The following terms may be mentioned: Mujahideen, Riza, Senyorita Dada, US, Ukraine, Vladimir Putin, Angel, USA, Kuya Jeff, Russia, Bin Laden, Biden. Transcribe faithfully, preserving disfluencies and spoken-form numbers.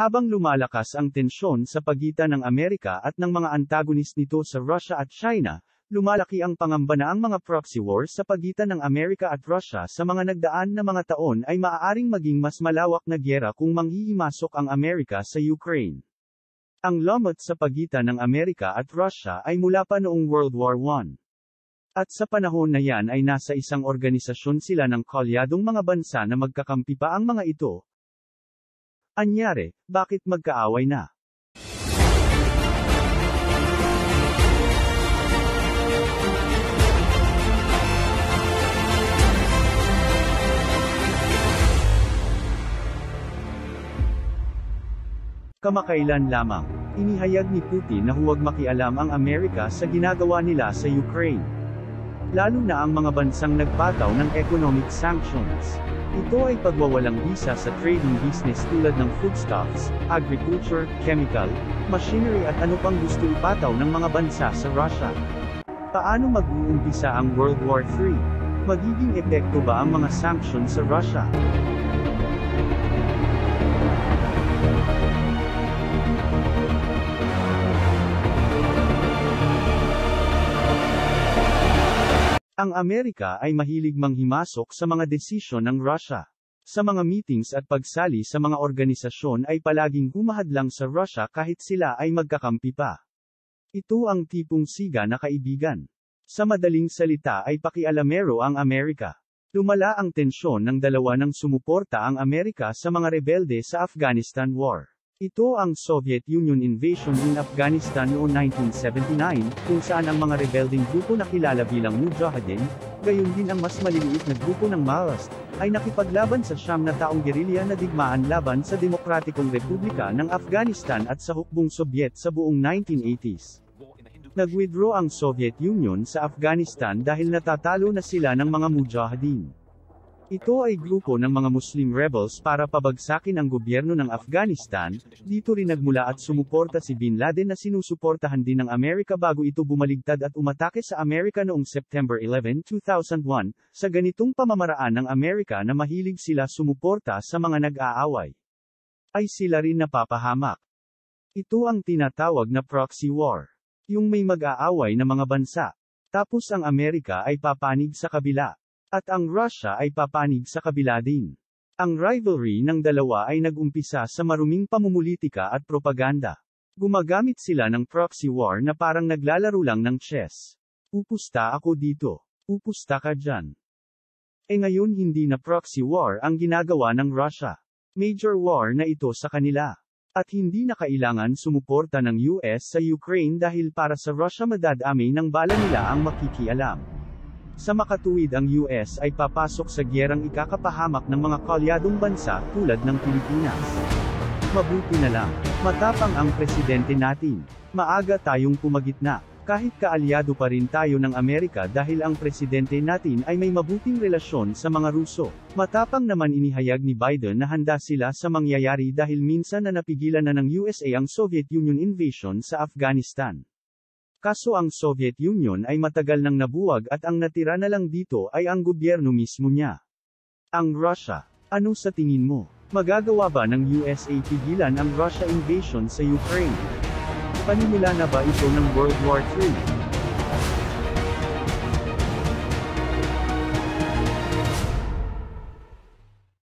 Habang lumalakas ang tensyon sa pagitan ng Amerika at ng mga antagonist nito sa Russia at China, lumalaki ang pangamba na ang mga proxy war sa pagitan ng Amerika at Russia sa mga nagdaan na mga taon ay maaaring maging mas malawak na gyera kung manghihimasok ang Amerika sa Ukraine. Ang lomot sa pagitan ng Amerika at Russia ay mula pa noong World War One. At sa panahon na yan ay nasa isang organisasyon sila ng kalyadong mga bansa na magkakampi pa ang mga ito. Anyari, bakit magkaaway na? Kamakailan lamang, inihayag ni Putin na huwag makialam ang Amerika sa ginagawa nila sa Ukraine. Lalo na ang mga bansang nagpataw ng economic sanctions. Ito ay pagwawalang bisa sa trading business tulad ng foodstuffs, agriculture, chemical, machinery at ano pang gusto ipataw ng mga bansa sa Russia. Paano mag-uumpisa ang World War Three? Magiging epekto ba ang mga sanctions sa Russia? Ang Amerika ay mahilig manghimasok sa mga desisyon ng Russia. Sa mga meetings at pagsali sa mga organisasyon ay palaging humahadlang sa Russia kahit sila ay magkakampi pa. Ito ang tipong siga na kaibigan. Sa madaling salita ay pakialamero ang Amerika. Lumala ang tensyon ng dalawa nang sumuporta ang Amerika sa mga rebelde sa Afghanistan War. Ito ang Soviet Union invasion in Afghanistan noong nineteen seventy-nine, kung saan ang mga rebelding grupo na kilala bilang Mujahideen, gayon din ang mas maliliit na grupo ng Maoist, ay nakipaglaban sa siyam na taong gerilya na digmaan laban sa Demokratikong Republika ng Afghanistan at sa hukbong Soviet sa buong nineteen eighties. Nag-withdraw ang Soviet Union sa Afghanistan dahil natatalo na sila ng mga Mujahideen. Ito ay grupo ng mga Muslim rebels para pabagsakin ang gobyerno ng Afghanistan, dito rin nagmula at sumuporta si Bin Laden na sinusuportahan din ng Amerika bago ito bumaligtad at umatake sa Amerika noong September eleventh two thousand one, sa ganitong pamamaraan ng Amerika na mahilig sila sumuporta sa mga nag-aaway. Ay sila rin napapahamak. Ito ang tinatawag na proxy war. Yung may mag-aaway na mga bansa. Tapos ang Amerika ay papanig sa kabila. At ang Russia ay papanig sa kabila din. Ang rivalry ng dalawa ay nagumpisa sa maruming pamumulitika at propaganda. Gumagamit sila ng proxy war na parang naglalaro lang ng chess. Pupusta ako dito. Pupusta ka dyan. E ngayon hindi na proxy war ang ginagawa ng Russia. Major war na ito sa kanila. At hindi na kailangan sumuporta ng U S sa Ukraine dahil para sa Russia madadami ng bala nila ang makikialam. Sa makatuwid ang U S ay papasok sa gyerang ikakapahamak ng mga kalyadong bansa tulad ng Pilipinas. Mabuti na lang, matapang ang presidente natin. Maaga tayong pumagitna, kahit kaalyado pa rin tayo ng Amerika dahil ang presidente natin ay may mabuting relasyon sa mga Ruso. Matapang naman inihayag ni Biden na handa sila sa mangyayari dahil minsan na napigilan na ng U S A ang Soviet Union invasion sa Afghanistan. Kaso ang Soviet Union ay matagal nang nabuwag at ang natira na lang dito ay ang gobyerno mismo niya. Ang Russia, ano sa tingin mo? Magagawa ba ng U S A pigilan ang Russia invasion sa Ukraine? Panimula na ba ito ng World War Three?